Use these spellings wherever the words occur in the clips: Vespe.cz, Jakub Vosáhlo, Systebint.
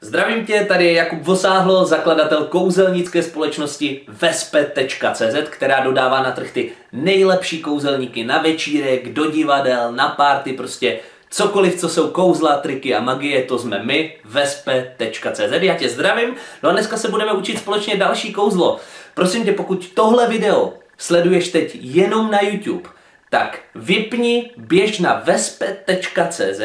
Zdravím tě, tady je Jakub Vosáhlo, zakladatel kouzelnické společnosti Vespe.cz, která dodává na trh ty nejlepší kouzelníky na večírek, do divadel, na párty, prostě cokoliv, co jsou kouzla, triky a magie, to jsme my, Vespe.cz. Já tě zdravím, no a dneska se budeme učit společně další kouzlo. Prosím tě, pokud tohle video sleduješ teď jenom na YouTube, tak vypni, běž na Vespe.cz,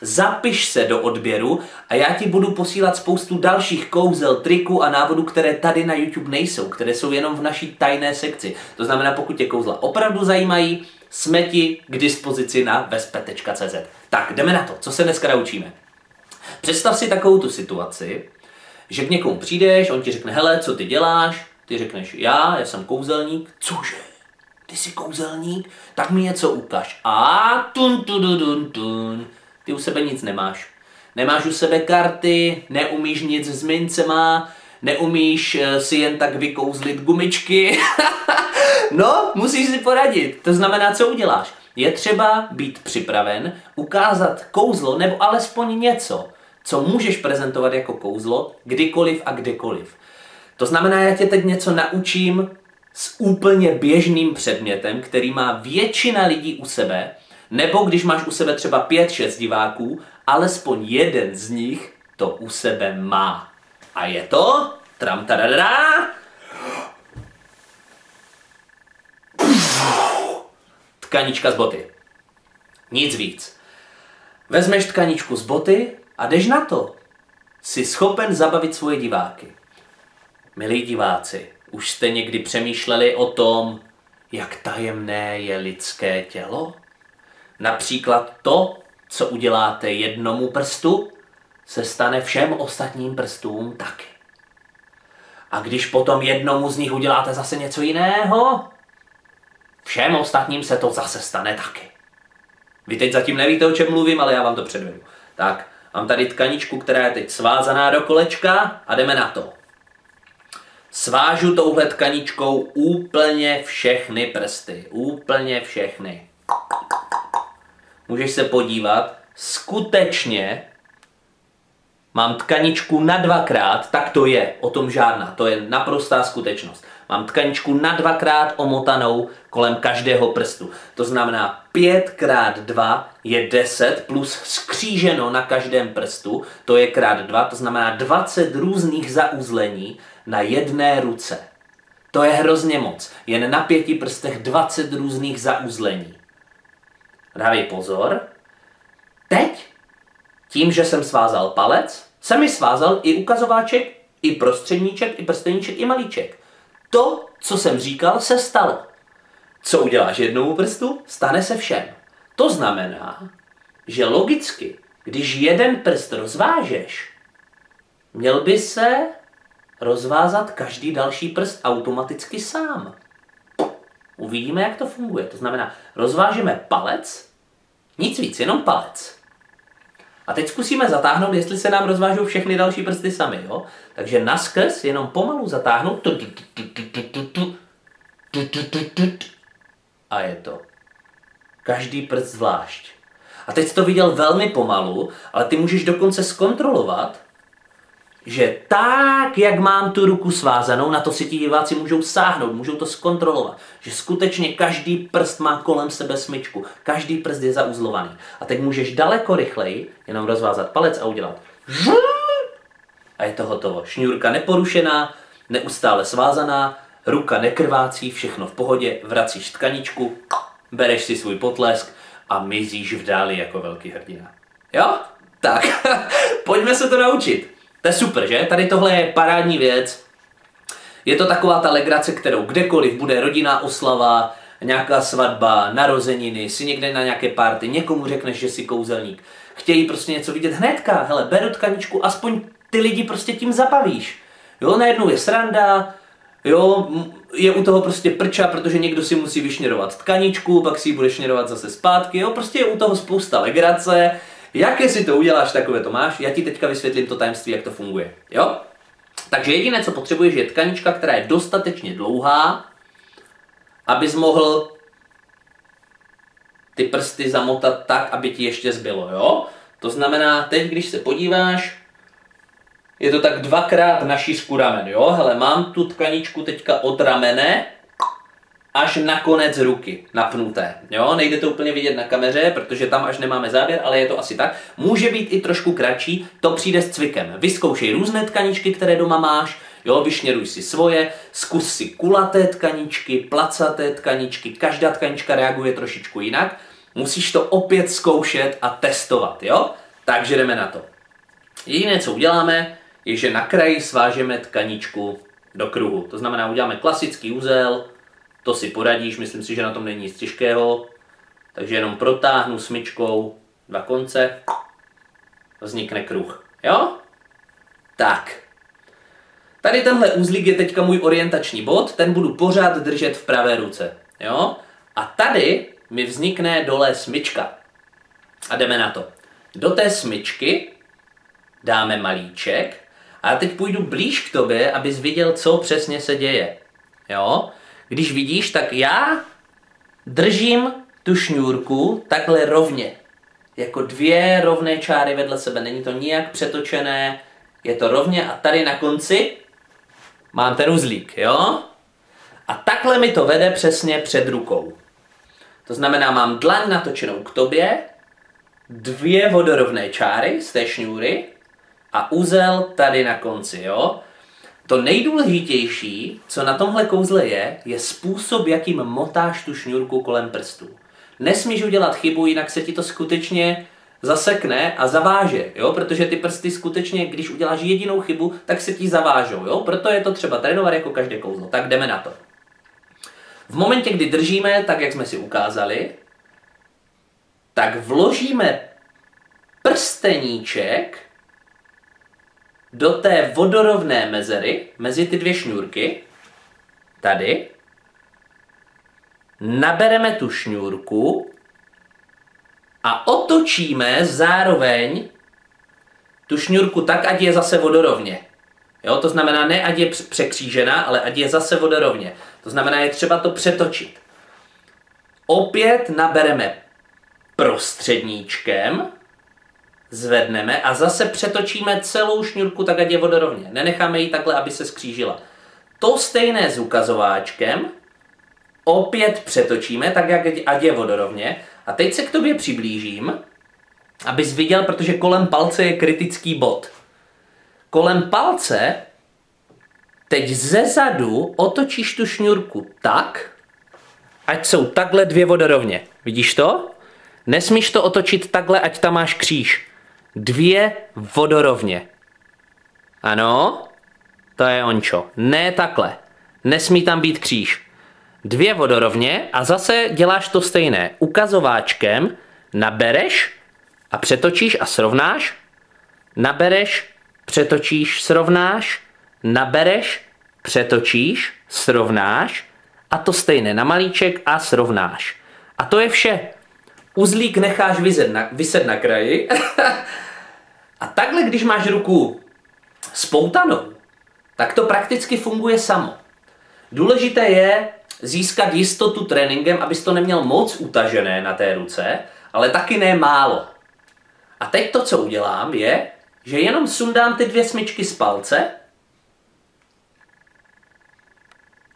zapiš se do odběru a já ti budu posílat spoustu dalších kouzel, triků a návodů, které tady na YouTube nejsou, které jsou jenom v naší tajné sekci. To znamená, pokud tě kouzla opravdu zajímají, jsme ti k dispozici na vespe.cz. Tak, jdeme na to, co se dneska naučíme. Představ si takovou tu situaci, že k někomu přijdeš, on ti řekne, hele, co ty děláš? Ty řekneš, já jsem kouzelník. Cože? Ty jsi kouzelník? Tak mi něco ukáž. A tun. Ty u sebe nic nemáš. Nemáš u sebe karty, neumíš nic s mincema, neumíš si jen tak vykouzlit gumičky. No, musíš si poradit. To znamená, co uděláš? Je třeba být připraven, ukázat kouzlo nebo alespoň něco, co můžeš prezentovat jako kouzlo kdykoliv a kdekoliv. To znamená, já tě teď něco naučím s úplně běžným předmětem, který má většina lidí u sebe, nebo když máš u sebe třeba 5-6 diváků, alespoň jeden z nich to u sebe má. A je to... Tram tadadá! Tkanička z boty. Nic víc. Vezmeš tkaničku z boty a jdeš na to. Jsi schopen zabavit svoje diváky. Milí diváci, už jste někdy přemýšleli o tom, jak tajemné je lidské tělo? Například to, co uděláte jednomu prstu, se stane všem ostatním prstům taky. A když potom jednomu z nich uděláte zase něco jiného, všem ostatním se to zase stane taky. Vy teď zatím nevíte, o čem mluvím, ale já vám to předvedu. Tak, mám tady tkaničku, která je teď svázaná do kolečka a jdeme na to. Svážu touhle tkaničkou úplně všechny prsty. Úplně všechny. Můžeš se podívat, skutečně mám tkaničku na dvakrát, tak to je, o tom žádná, to je naprostá skutečnost. Mám tkaničku na dvakrát omotanou kolem každého prstu. To znamená 5×2 je 10 plus skříženo na každém prstu, to je ×2, to znamená 20 různých zauzlení na jedné ruce. To je hrozně moc, jen na 5 prstech 20 různých zauzlení. Dávej pozor, teď tím, že jsem svázal palec, jsem mi svázal i ukazováček, i prostředníček, i prsteníček, i malíček. To, co jsem říkal, se stalo. Co uděláš jednomu prstu, stane se všem. To znamená, že logicky, když jeden prst rozvážeš, měl by se rozvázat každý další prst automaticky sám. Uvidíme, jak to funguje. To znamená, rozvážeme palec, nic víc, jenom palec. A teď zkusíme zatáhnout, jestli se nám rozvážou všechny další prsty sami, jo? Takže naskrz, jenom pomalu zatáhnout. A je to. Každý prst zvlášť. A teď jsi to viděl velmi pomalu, ale ty můžeš dokonce zkontrolovat, že tak, jak mám tu ruku svázanou, na to si ti diváci můžou sáhnout, můžou to zkontrolovat. Že skutečně každý prst má kolem sebe smyčku. Každý prst je zauzlovaný. A teď můžeš daleko rychleji jenom rozvázat palec a udělat a je to hotovo. Šňůrka neporušená, neustále svázaná, ruka nekrvácí, všechno v pohodě, vracíš tkaničku, bereš si svůj potlesk a mizíš v dáli jako velký hrdina. Jo? Tak, pojďme se to naučit. To je super, že? Tady tohle je parádní věc. Je to taková ta legrace, kterou kdekoliv bude rodinná oslava, nějaká svatba, narozeniny, si někde na nějaké párty, někomu řekneš, že jsi kouzelník. Chtějí prostě něco vidět hnedka, hele, beru tkaničku, aspoň ty lidi prostě tím zabavíš. Jo, najednou je sranda, jo, je u toho prostě prča, protože někdo si musí vyšněrovat tkaničku, pak si ji bude šněrovat zase zpátky, jo, prostě je u toho spousta legrace. Jaké si to uděláš, takové to máš, já ti teďka vysvětlím to tajemství, jak to funguje, jo? Takže jediné, co potřebuješ, je tkanička, která je dostatečně dlouhá, abys mohl ty prsty zamotat tak, aby ti ještě zbylo, jo? To znamená, teď, když se podíváš, Je to tak dvakrát na šířku ramen, jo? Hele, mám tu tkaničku teďka od ramene až na konec ruky napnuté, jo? Nejde to úplně vidět na kameře, protože tam až nemáme záběr, ale je to asi tak. Může být i trošku kratší, to přijde s cvikem. Vyzkoušej různé tkaničky, které doma máš, jo? Vyšněruj si svoje, zkus si kulaté tkaničky, placaté tkaničky, každá tkanička reaguje trošičku jinak. Musíš to opět zkoušet a testovat, jo? Takže jdeme na to. Jediné, co uděláme, je, že na kraji svážeme tkaničku do kruhu. To znamená, uděláme klasický uzel, to si poradíš, myslím si, že na tom není nic těžkého. Takže jenom protáhnu smyčkou dva konce, vznikne kruh, jo? Tak. Tady tenhle uzlík je teďka můj orientační bod, ten budu pořád držet v pravé ruce, jo? A tady mi vznikne dole smyčka. A jdeme na to. Do té smyčky dáme malíček a teď půjdu blíž k tobě, abys viděl, co přesně se děje. Jo? Když vidíš, tak já držím tu šňůrku takhle rovně. Jako dvě rovné čáry vedle sebe. Není to nijak přetočené, je to rovně a tady na konci mám ten uzlík. Jo? A takhle mi to vede přesně před rukou. To znamená, mám dlaň natočenou k tobě, dvě vodorovné čáry z té šňůry a uzel tady na konci, jo? To nejdůležitější, co na tomhle kouzle je způsob, jakým motáš tu šňůrku kolem prstů. Nesmíš udělat chybu, jinak se ti to skutečně zasekne a zaváže, jo? Protože ty prsty skutečně, když uděláš jedinou chybu, tak se ti zavážou, jo? Proto je to třeba trénovat jako každé kouzlo. Tak jdeme na to. V momentě, kdy držíme, tak jak jsme si ukázali, tak vložíme prsteníček do té vodorovné mezery, mezi ty dvě šňůrky, tady, nabereme tu šňůrku a otočíme zároveň tu šňůrku tak, ať je zase vodorovně. Jo, to znamená, ne ať je překřížená, ale ať je zase vodorovně. To znamená, je třeba to přetočit. Opět nabereme prostředníčkem, zvedneme a zase přetočíme celou šňůrku tak, ať je vodorovně. Nenecháme ji takhle, aby se skřížila. To stejné s ukazováčkem opět přetočíme tak, ať je vodorovně. A teď se k tobě přiblížím, abys viděl, protože kolem palce je kritický bod. Kolem palce teď zezadu otočíš tu šňůrku tak, ať jsou takhle dvě vodorovně. Vidíš to? Nesmíš to otočit takhle, ať tam máš kříž. Dvě vodorovně. Ano, to je ončo. Ne takhle. Nesmí tam být kříž. Dvě vodorovně a zase děláš to stejné. Ukazováčkem nabereš a přetočíš a srovnáš. Nabereš, přetočíš, srovnáš, nabereš, přetočíš, srovnáš a to stejné na malíček a srovnáš. A to je vše. Uzlík necháš vyset na kraji a takhle, když máš ruku spoutanou, tak to prakticky funguje samo. Důležité je získat jistotu tréninkem, abys to neměl moc utažené na té ruce, ale taky ne málo. A teď to, co udělám, je, že jenom sundám ty dvě smyčky z palce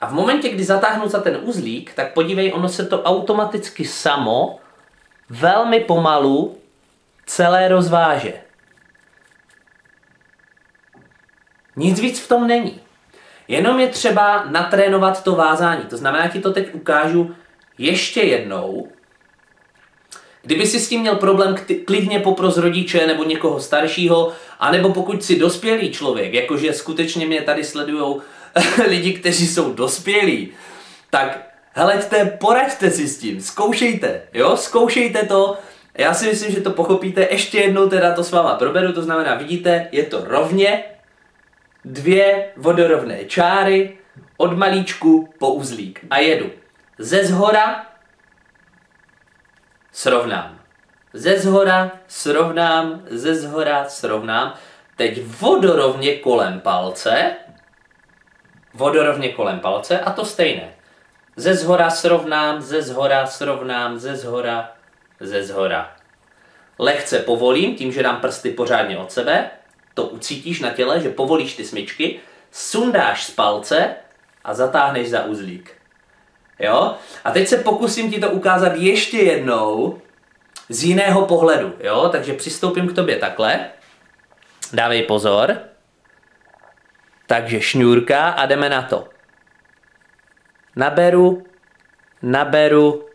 a v momentě, kdy zatáhnu za ten uzlík, tak podívej, ono se to automaticky samo velmi pomalu celé rozváže. Nic víc v tom není. Jenom je třeba natrénovat to vázání. To znamená, ti to teď ukážu ještě jednou. Kdyby si s tím měl problém, klidně popros rodiče nebo někoho staršího, anebo pokud jsi dospělý člověk, jakože skutečně mě tady sledujou lidi, kteří jsou dospělí, tak heleďte, poraďte si s tím, zkoušejte, jo, zkoušejte to, já si myslím, že to pochopíte, ještě jednou teda to s váma proberu, to znamená, vidíte, je to rovně, dvě vodorovné čáry, od malíčku po uzlík a jedu. Ze zhora srovnám, ze zhora srovnám, ze zhora srovnám, teď vodorovně kolem palce, vodorovně kolem palce a to stejné. Ze zhora srovnám, ze zhora srovnám, ze zhora, ze zhora. Lehce povolím, tím, že dám prsty pořádně od sebe. to ucítíš na těle, že povolíš ty smyčky, sundáš z palce a zatáhneš za uzlík. Jo? A teď se pokusím ti to ukázat ještě jednou z jiného pohledu. Jo? Takže přistoupím k tobě takhle. Dávej pozor. Takže šňůrka a jdeme na to. Naberu, naberu,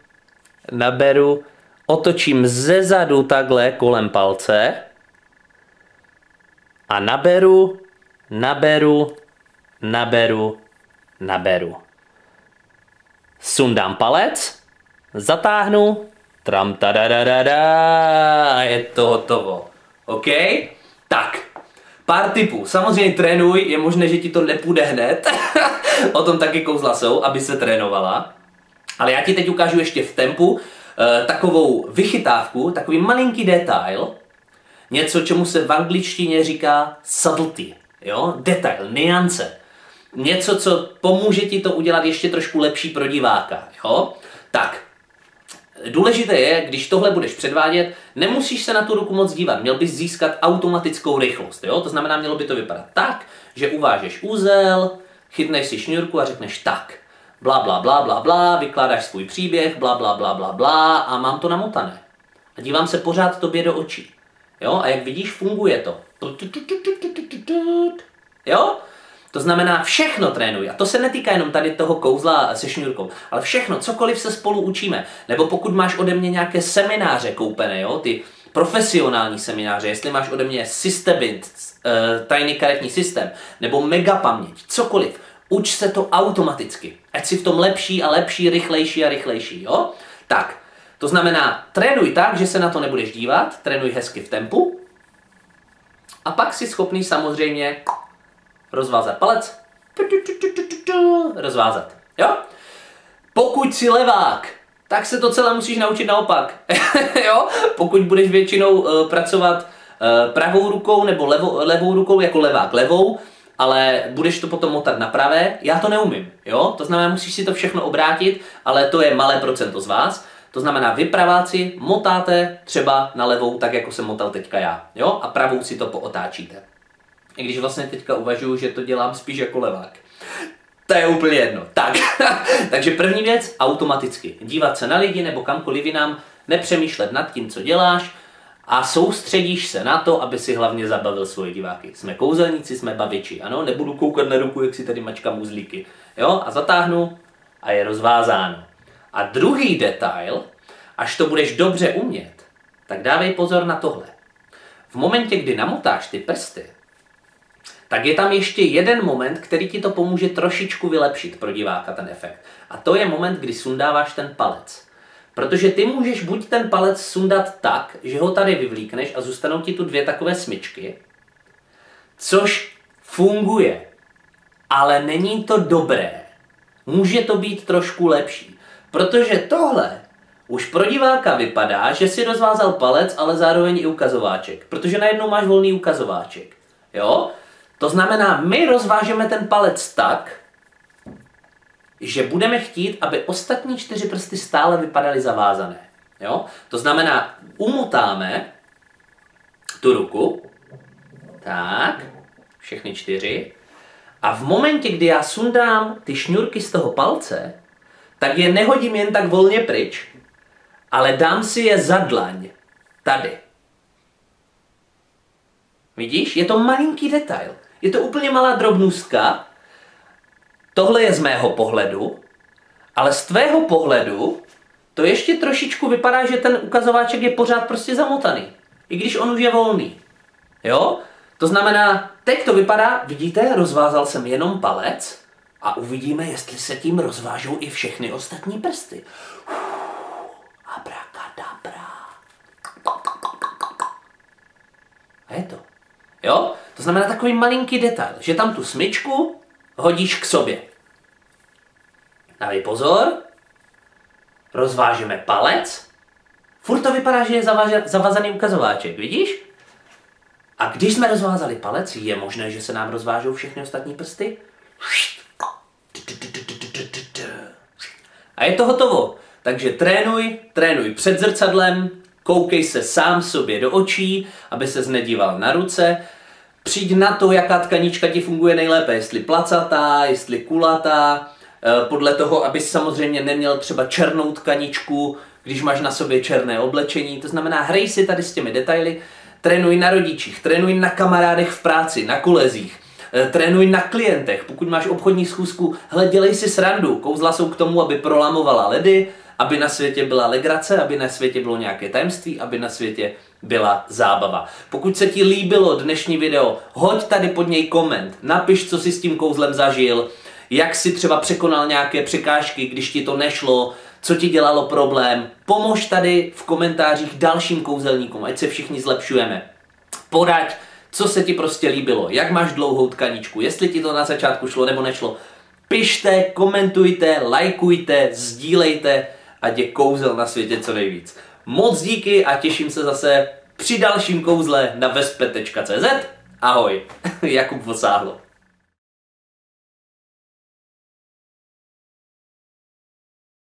naberu. Otočím ze zadu takhle kolem palce. A naberu, naberu, naberu, naberu. Sundám palec, zatáhnu, tram tadadadada, a je to hotovo. OK? Tak, pár tipů. Samozřejmě trénuj, je možné, že ti to nepůjde hned. O tom taky kouzla jsou, aby se trénovala. Ale já ti teď ukážu ještě v tempu takovou vychytávku, takový malinký detail. Něco, čemu se v angličtině říká subtlety, jo? Detail, nuance. Něco, co pomůže ti to udělat ještě trošku lepší pro diváka, jo? Tak, důležité je, když tohle budeš předvádět, nemusíš se na tu ruku moc dívat, měl bys získat automatickou rychlost, jo? To znamená, mělo by to vypadat tak, že uvážeš uzel, chytneš si šňůrku a řekneš tak, bla, bla, bla, bla, bla, vykládáš svůj příběh, bla, bla, bla, bla, bla a mám to namotané. A dívám se pořád tobě do očí. Jo, a jak vidíš, funguje to. Jo? To znamená, všechno trénuj. A to se netýká jenom tady toho kouzla se šňůrkou, ale všechno, cokoliv se spolu učíme. Nebo pokud máš ode mě nějaké semináře koupené, jo? Ty profesionální semináře, jestli máš ode mě Systebint, tajný karetní systém, nebo megapaměť, cokoliv. Uč se to automaticky. Ať si v tom lepší a lepší, rychlejší a rychlejší, jo? Tak. To znamená, trénuj tak, že se na to nebudeš dívat, trénuj hezky v tempu a pak si schopný samozřejmě rozvázat palec, rozvázat, jo? Pokud jsi levák, tak se to celé musíš naučit naopak, jo? Pokud budeš většinou pracovat pravou rukou nebo levou rukou, jako levák levou, ale budeš to potom motat na pravé, já to neumím, jo? To znamená, musíš si to všechno obrátit, ale to je malé procento z vás. To znamená, vy praváci motáte třeba na levou, tak jako jsem motal teďka já, jo? A pravou si to pootáčíte. I když vlastně teďka uvažuju, že to dělám spíš jako levák. To je úplně jedno. Tak. Takže první věc, automaticky. Dívat se na lidi nebo kamkoliv jinam, nepřemýšlet nad tím, co děláš a soustředíš se na to, aby si hlavně zabavil svoje diváky. Jsme kouzelníci, jsme baviči, ano? Nebudu koukat na ruku, jak si tady mačkám uzlíky, jo? A zatáhnu a je rozvázáno. A druhý detail, až to budeš dobře umět, tak dávej pozor na tohle. V momentě, kdy namotáš ty prsty, tak je tam ještě jeden moment, který ti to pomůže trošičku vylepšit pro diváka ten efekt. A to je moment, kdy sundáváš ten palec. Protože ty můžeš buď ten palec sundat tak, že ho tady vyvlíkneš a zůstanou ti tu dvě takové smyčky, což funguje, ale není to dobré. Může to být trošku lepší. Protože tohle už pro diváka vypadá, že si rozvázal palec, ale zároveň i ukazováček. Protože najednou máš volný ukazováček. Jo? To znamená, my rozvážeme ten palec tak, že budeme chtít, aby ostatní čtyři prsty stále vypadaly zavázané. Jo? To znamená, umotáme tu ruku. Tak, všechny čtyři. A v momentě, kdy já sundám ty šňůrky z toho palce, tak je nehodím jen tak volně pryč, ale dám si je za dlaň. Tady. Vidíš? Je to malinký detail. Je to úplně malá drobnůstka. Tohle je z mého pohledu, ale z tvého pohledu to ještě trošičku vypadá, že ten ukazováček je pořád prostě zamotaný. I když on už je volný. Jo? To znamená, teď to vypadá, vidíte, rozvázal jsem jenom palec, a uvidíme, jestli se tím rozvážou i všechny ostatní prsty. Abrakadabra. A je to. Jo? To znamená takový malinký detail, že tam tu smyčku hodíš k sobě. Dávej pozor. Rozvážeme palec. Furt to vypadá, že je zavazaný ukazováček, vidíš? A když jsme rozvázali palec, je možné, že se nám rozvážou všechny ostatní prsty? A je to hotovo. Takže trénuj, trénuj před zrcadlem, koukej se sám sobě do očí, aby ses nedíval na ruce. Přijď na to, jaká tkanička ti funguje nejlépe, jestli placatá, jestli kulatá, podle toho, abys samozřejmě neměl třeba černou tkaničku, když máš na sobě černé oblečení. To znamená, hrej si tady s těmi detaily, trénuj na rodičích, trénuj na kamarádech v práci, na kolezích, trénuj na klientech. Pokud máš obchodní schůzku, hele, dělej si srandu. Kouzla jsou k tomu, aby prolamovala ledy, aby na světě byla legrace, aby na světě bylo nějaké tajemství, aby na světě byla zábava. Pokud se ti líbilo dnešní video, hoď tady pod něj koment, napiš, co jsi s tím kouzlem zažil, jak jsi třeba překonal nějaké překážky, když ti to nešlo, co ti dělalo problém. Pomož tady v komentářích dalším kouzelníkům, ať se všichni zlepšujeme. Poraď, co se ti prostě líbilo, jak máš dlouhou tkaničku, jestli ti to na začátku šlo nebo nešlo. Pište, komentujte, lajkujte, sdílejte, ať je kouzel na světě co nejvíc. Moc díky a těším se zase při dalším kouzle na Vespe.cz. Ahoj, Jakub Vosáhlo.